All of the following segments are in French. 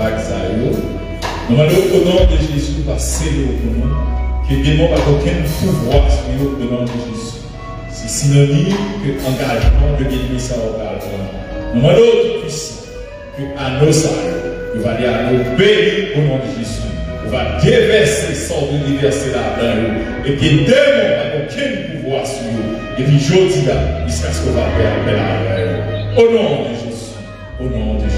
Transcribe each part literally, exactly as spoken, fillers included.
Nous allons au nom de Jésus, par sceller au nom, que le démon n'a aucun pouvoir sur nous au nom de Jésus. C'est synonyme que l'engagement de l'Église à l'engagement. Nous allons tout puissant, que à nos salons, nous allons à nos bénis au nom de Jésus. Nous allons déverser, sans nous déverser là-dedans. Et que le démon n'a aucun pouvoir sur nous. Et puis je dis là, jusqu'à ce qu'on va faire appel à nous. Au nom de Jésus, au nom de Jésus.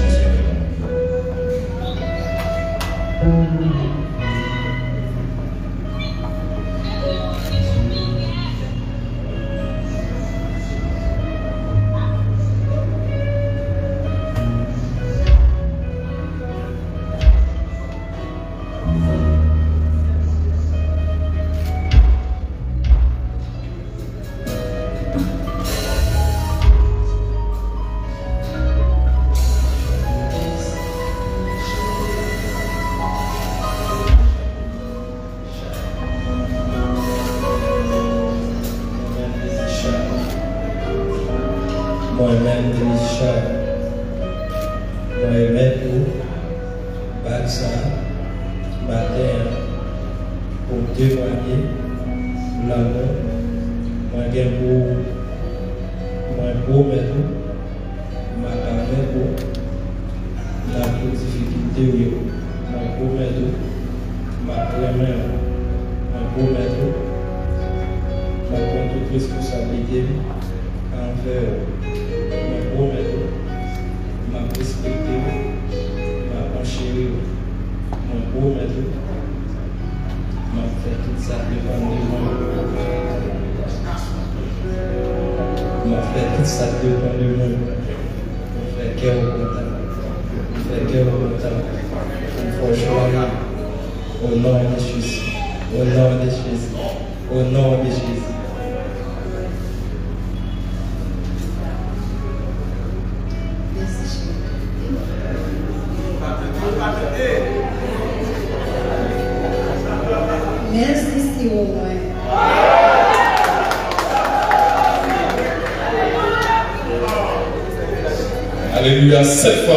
Alléluia, cette fois.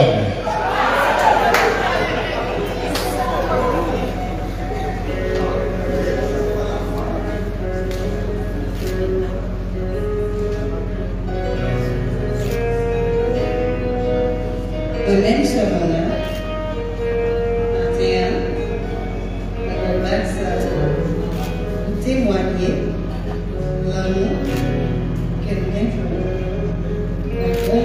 De même ce bonheur, vingt et un, le vingt-cinq, témoigner l'amour qu'elle vient pour vous.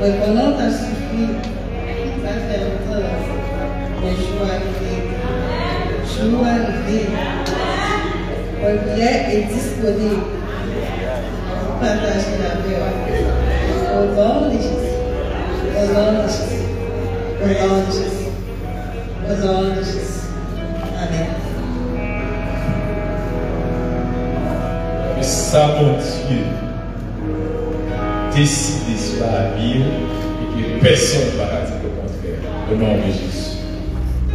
Reconnaître a suffi, ça fait longtemps, mais je suis arrivé. Je suis arrivé. Mon prière est disponible pour partager la peur. Au nom de Jésus. Au nom de Jésus. Au nom de Jésus. Au nom de Jésus. Amen. Que ça, mon Dieu, décide sur la Bible et que personne ne va dire le contraire. Au nom de Jésus.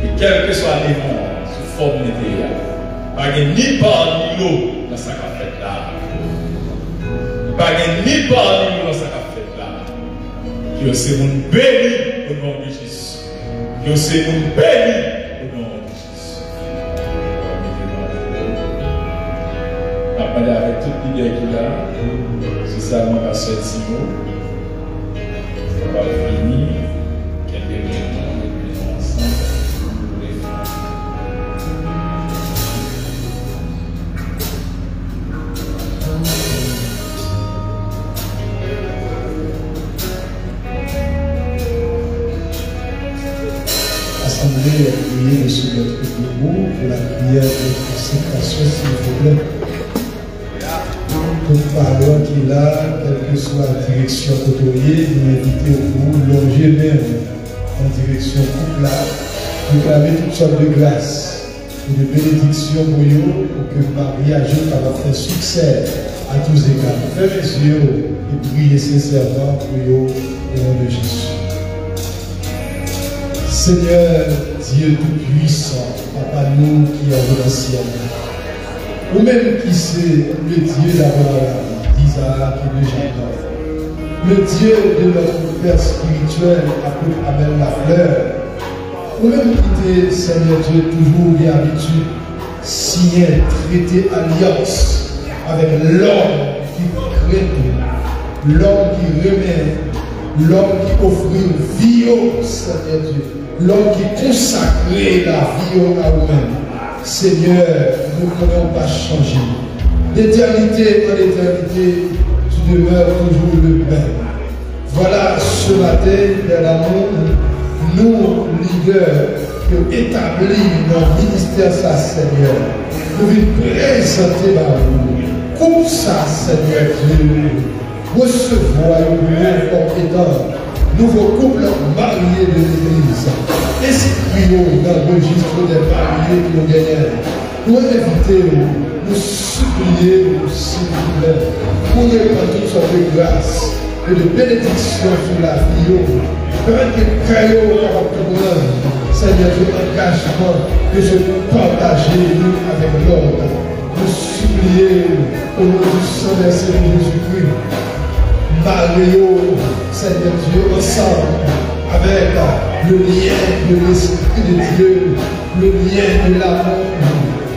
Et quel que soit l'événement, sous forme d'idéal, pas ni par ni l'eau dans sa cafette là. Pas ni par ni l'eau dans sa cafette là. Que c'est mon béni au nom de Jésus. Que c'est mon béni. Avec toute l'idée qu'il a, c'est ça mon pasteur Simon. On va finir quelques minutes ensemble pour les femmes. Assemblée et prier sur notre debout pour la prière de consécration, s'il vous plaît. Toute parole qu'il a, quelle que soit la direction côtoyée, vous m'invitez au bout, longez même en direction toute là, déclarer toute sorte de grâce et de bénédiction pour vous, pour que le mariage soit un succès à tous égards. Fermez les yeux et priez sincèrement pour vous au nom de Jésus. Seigneur Dieu Tout-Puissant, Papa nous qui avons dans ciel, ou même qui c'est le Dieu d'Abraham, d'Isaac et de Jacob, le Dieu de notre Père spirituel, Abel Lafleur, ou même qui était, Seigneur Dieu, toujours et habitué, signer, traiter alliance avec l'homme qui crée tout, l'homme qui remet, l'homme qui offre vie au Seigneur Dieu. L'homme qui consacrait la vie au nous-mêmes. Seigneur, nous ne pouvons pas changer. D'éternité en éternité, tu demeures toujours le même. Voilà ce matin, dans la monde, nous, leaders, que établis dans le ministère, ça, Seigneur. Nous vous présenter par vous. Comme ça, Seigneur Dieu, recevoir une nouvelle compétence. Nouveau couple marié de l'Église. Et si prions dans le registre des mariés qui nous gagnent, nous invitons, nous supplions, s'il vous plaît, pour répandre toutes sortes de grâces et de bénédictions sur la vie. Permettez que Caillou soit tout le monde, Seigneur, de l'engagement que je peux partager avec l'ordre. Nous supplions au nom du sang de Jésus-Christ. Mario, Seigneur Dieu, ensemble, avec le lien de l'Esprit de Dieu, le lien de l'amour,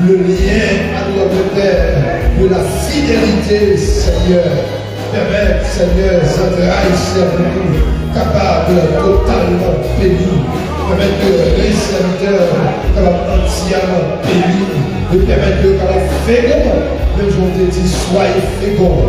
le lien à notre Père, de la fidélité, Seigneur. Permettre, Seigneur, Zandraï, Seigneur, capable, totalement béni. Permettre que les serviteurs, capable, entièrement béni. Et permettre que, capable, fécond, même je vous dis, soyez fécond.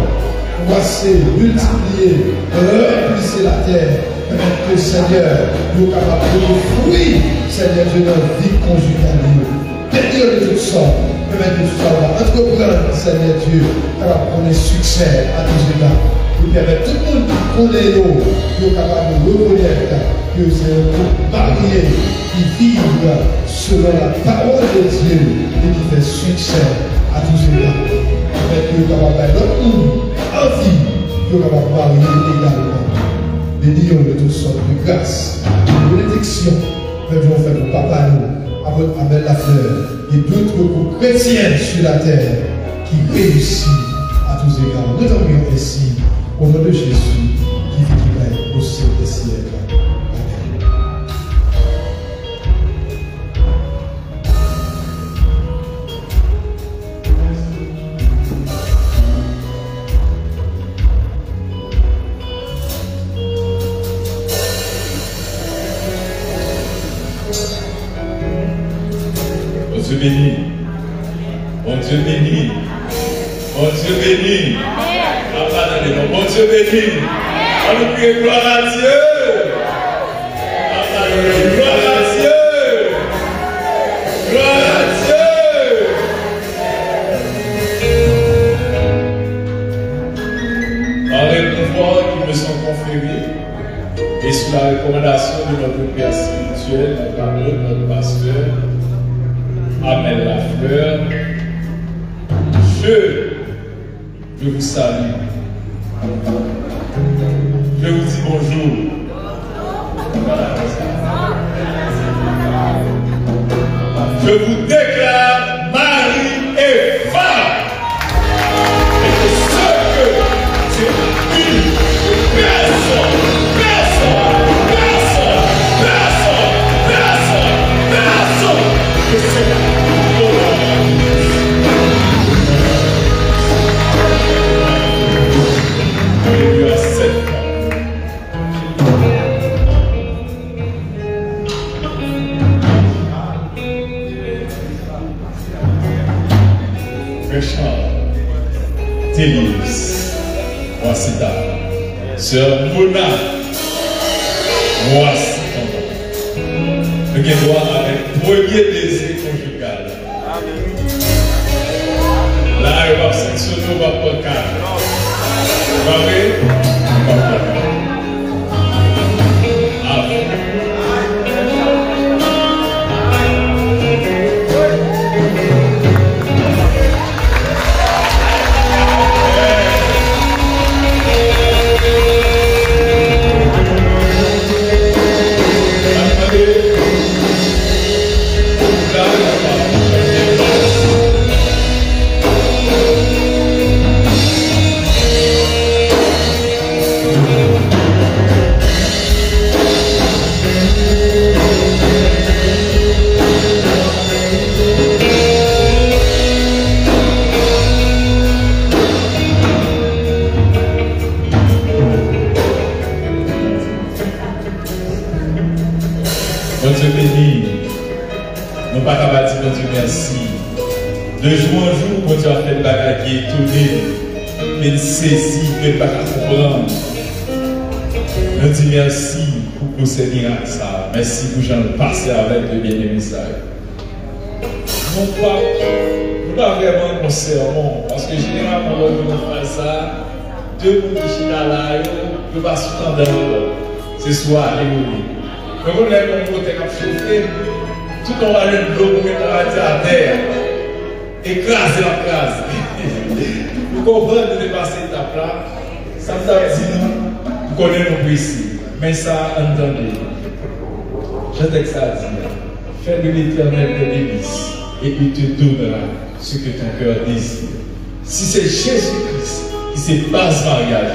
Voici, multiplier, remplir la terre, permettre que Seigneur, nous capables de nous fruits, Seigneur, de notre vie conjugale. Bénis-le de toutes sortes, permettre que nous soyons entreprendre, Seigneur Dieu, capable qu'on ait succès à tous les temps. Nous permettre tout le monde qu'on est nous, nous capables de reconnaître que c'est un groupe marié qui vit selon la parole de Dieu et qui fait succès à tous les temps. Permettre que nous capables notre monde. Envie que l'on va parler également. Bénions de toutes sortes de grâces, de bénédictions, que nous faisons pour Papa nous, à votre Abel Lafleur et d'autres groupes chrétiens sur la terre qui réussissent à tous égards. Nous t'en prions ainsi, au nom de Jésus, qui vit qui règne au siècle des siècles. Bon Dieu béni, bon Dieu béni, bon Dieu béni, bon Dieu béni, on nous prie gloire à Dieu, gloire à Dieu, gloire à Dieu. Par les pouvoirs qui me sont conférés et sous la recommandation de notre Père spirituel, notre amour, notre pasteur, Abel Lafleur, je, je vous salue. Je vous dis bonjour. Je vous déclare mari et femme. Et que ce que Dieu dit, personne, personne, personne, personne, personne, personne, personne, personne. Télis, voici ta sœur Mona, voici ton nom. Le Guédois avec premier désir conjugal. Là, il va sectionner, il va pas calme. Vous voyez? Il va pas calme. Bon Dieu béni. Nous ne pouvons pas dire bon Dieu merci. De jour en jour, bon Dieu a fait le bagaille tourner, mais saisi, mais pas comprendre. Nous disons merci pour ces miracles. Merci pour j'en passer avec le bien-aimé. Mon papa, nous avons vraiment un serment, parce que généralement, on va faire ça, deux mots de Chidala, nous ne passons pas dans l'eau. C'est soit alléluia. Mais vous l'avez montré comme chauffé, tout en allant de l'eau, vous mettez à terre, écrasez la classe. Vous comprenez de dépasser l'étape là, ça vous a dit non, vous connaissez nos précis. Mais ça, entendez. Je t'ai que ça à dire. Fais de l'éternel de délices et il te donnera ce que ton cœur désire. Si c'est Jésus-Christ qui se passe mariage,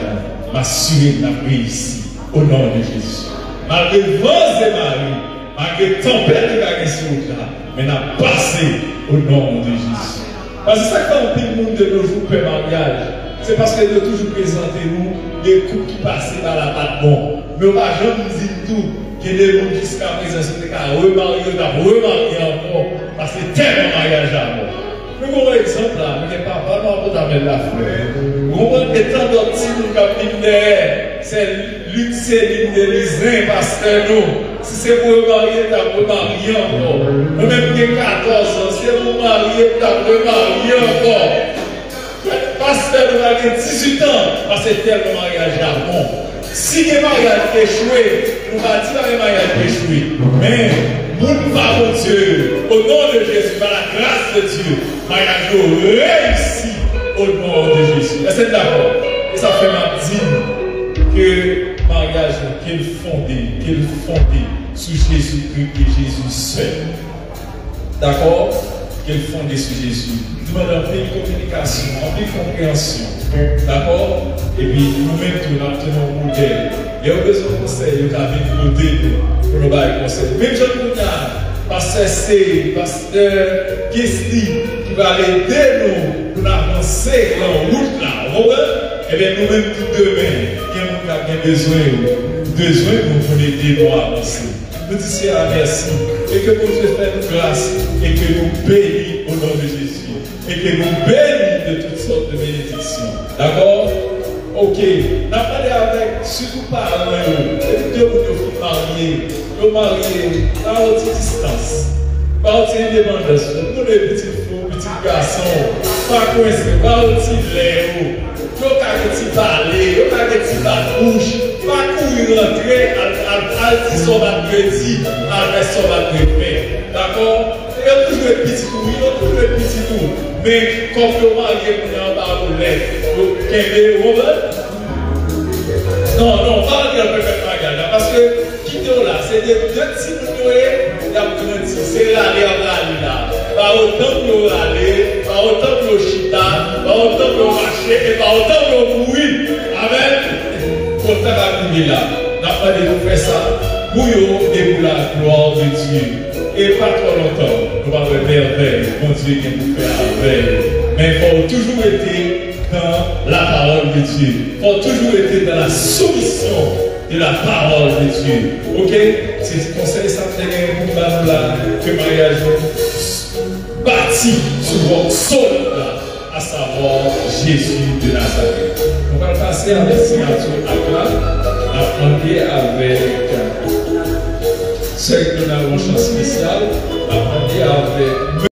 m'assurer de la paix ici, au nom de Jésus. Malgré vents et marées, malgré tempête qui va sur là, mais n'a passé au nom de Jésus. Parce que ça, quand on dit le monde de nos jours, le mariage, c'est parce qu'il a toujours présenté nous des couples qui passaient par la patte bon. Mais on ne va jamais dire tout, qu'il y a des gens qui sont présents, qui sont remariés, qui sont remariés encore, parce que c'est tellement mariage à moi. Nous avons un exemple là, mais pas vraiment pour t'amener la fleur. Nous avons des temps d'optiques qui sont venus. C'est Luc, c'est l'île de l'Islin, pasteur nous. Si c'est pour marier, t'as remarié encore. Nous-mêmes, qui quatorze ans, si c'est pour marier, t'as remarié encore. Pasteur nous a dix-huit ans, parce que c'est tel mariage à bon. Si le mariage est échoué, nous va dire que le mariage est échoué. Mais, nous pas mon Dieu, au nom de Jésus, par la grâce de Dieu, le mariage réussi au nom de Jésus. C'est d'accord. Et ça fait ma digne. Que mariage qu'elle fondée, qu'elle fondée sur Jésus-Christ et Jésus seul. D'accord? Qu'elle fondée sur Jésus. Nous demandons une communication, une compréhension. D'accord? Et puis nous-mêmes, nous avons un modèle. Il y a besoin de conseils, nous avons un modèle pour nous faire un conseil. Même Jean-Claude, pasteur C, pasteur Kesti, qui va aider nous pour avancer en route là. Et bien nous-mêmes tout demain, quelqu'un qui a besoin, besoin pour nous aider à avancer. Nous disons à la merci et que vous nous faites grâce et que nous bénis au nom de Jésus et que nous bénis de toutes sortes de bénédictions. D'accord? Ok. Nous parlons avec, surtout parlons, les deux vous mariés, nous mariés par haute distance, par haute indépendance, pour les petits fous, petits garçons, par coincés, par haute lèvres. Yo ka ke ti pale, yo ka ke ti batouche, pa kou rentre al ti sobat kredi, al re sobat kredi. D'accord? Yo toujou e piti kou, yo toujou e piti kou. Men, kon yo marye moun an ba ou lè, yo kembe ou mè? Non, non, pa marye an pe pe magada, paske ki te ou la, se de ti moun yo e, ya moun kredi, se lale an lale la. Ba ou tan pou yo lale, ba ou tan pou yo chita, ba ou tan pou yo mache. Et par autant que vous oui, amen, pour faire la vie là, n'a pas de vous faire ça, pour vous et pour la gloire de Dieu. Et pas trop longtemps, nous allons faire merveille, mon Dieu qui nous fait la veille. Mais il faut toujours être dans la parole de Dieu. Il faut toujours être dans la soumission de la parole de Dieu. Ok? C'est le conseil ça fait pour nous là, que mariage bâti souvent solide là. À savoir Jésus de Nazareth. On va passer à la signature à la apprendre avec ceux que nous avons chance spéciale, apprendre avec